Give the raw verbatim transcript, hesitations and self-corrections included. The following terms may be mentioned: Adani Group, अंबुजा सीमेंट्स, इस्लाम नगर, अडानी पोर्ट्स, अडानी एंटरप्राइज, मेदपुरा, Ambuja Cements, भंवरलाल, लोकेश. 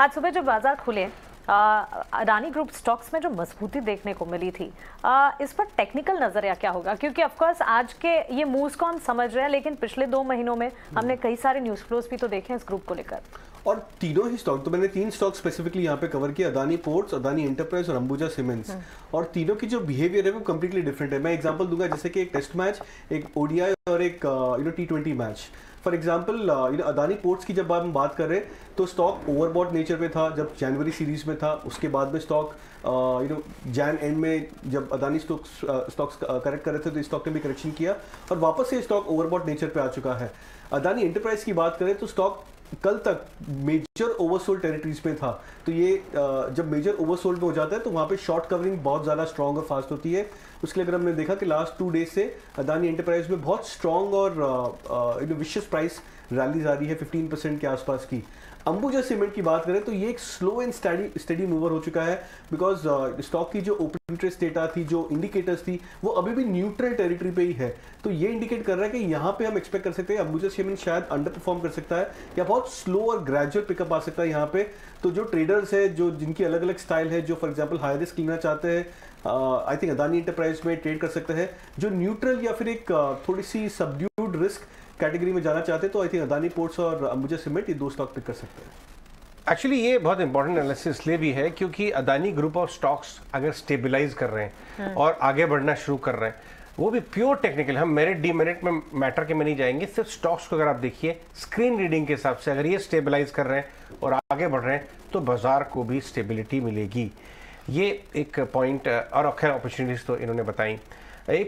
आज सुबह जो बाजार खुले, अडानी ग्रुप स्टॉक्स में जो मजबूती देखने को मिली थी, आ, इस पर टेक्निकल नजरिया क्या होगा? क्योंकि ऑफकोर्स आज के ये मूव्स को हम समझ रहे हैं, लेकिन पिछले दो महीनों में हमने कई सारे न्यूज फ्लोज भी तो देखे हैं इस ग्रुप को लेकर। और तीनों ही स्टॉक, तो मैंने तीन स्टॉक स्पेसिफिकली यहाँ पे कवर किया, अडानी पोर्ट्स, अडानी एंटरप्राइज और अंबुजा सीमेंट्स, और तीनों की जो बिहेवियर है वो कंप्लीटली डिफरेंट है। मैं एग्जांपल दूंगा, जैसे कि एक टेस्ट मैच, एक ओडीआई और एक you know T twenty match. For example you know अडानी पोर्ट्स की जब हम बात कर रहे हैं तो स्टॉक ओवरबॉट नेचर में था जब जनवरी सीरीज में था, उसके बाद में स्टॉक यू नो जैन एंड में जब अडानी स्टॉक्स स्टॉक्स करेक्ट कर रहे थे तो स्टॉक ने भी करेक्शन किया और वापस से स्टॉक ओवरबॉट नेचर पर आ चुका है। अडानी एंटरप्राइज की बात करें तो स्टॉक कल तक मेजर ओवरसोल्ड टेरिटरीज में था, तो ये जब मेजर ओवरसोल्ड में हो जाता है तो वहाँ पे शॉर्ट कवरिंग बहुत ज़्यादा स्ट्रॉन्ग और फास्ट होती है। उसके लिए अगर हमने देखा कि लास्ट टू डेज से अडानी एंटरप्राइज में बहुत स्ट्रॉन्ग और विशेष प्राइस रैलीज आ रही है फिफ्टीन परसेंट के आसपास की। अंबुजा सीमेंट की बात करें तो ये एक slow and steady steady mover हो चुका है, बिकॉज स्टॉक uh, की जो ओपन इंटरेस्ट डेटा थी, जो इंडिकेटर्स थी, वो अभी भी न्यूट्रल टेरिटरी पे ही है, तो ये इंडिकेट कर रहा है कि यहाँ पे हम एक्सपेक्ट कर सकते हैं अंबुजा सीमेंट शायद अंडर परफॉर्म कर सकता है या बहुत स्लो और ग्रेजुअल पिकअप आ सकता है यहाँ पे। तो जो ट्रेडर्स है, जो जिनकी अलग अलग स्टाइल है, जो फॉर एग्जाम्पल हाई रिस्क लेना चाहते हैं, आई थिंक अडानी एंटरप्राइज में ट्रेड कर सकते हैं। जो न्यूट्रल या फिर एक uh, थोड़ी सी सबड्यूड रिस्क कैटेगरी में जाना चाहते हैं तो आई थिंक अडानी पोर्ट्स और अंबुजा सीमेंट ये दो स्टॉक पिक कर सकते हैं। एक्चुअली ये बहुत इंपॉर्टेंट एनालिसिस इसलिए भी है क्योंकि अडानी ग्रुप ऑफ स्टॉक्स अगर स्टेबलाइज कर रहे हैं और आगे बढ़ना शुरू कर रहे हैं, वो भी प्योर टेक्निकल, हम मेरिट डीमेरिट में मैटर के में नहीं जाएंगे, सिर्फ स्टॉक्स को अगर आप देखिए स्क्रीन रीडिंग के हिसाब से अगर ये स्टेबलाइज कर रहे हैं और आगे बढ़ रहे हैं तो बाजार को भी स्टेबिलिटी मिलेगी। ये एक पॉइंट, और खैर अपॉर्चुनिटीज तो इन्होंने बताई। एक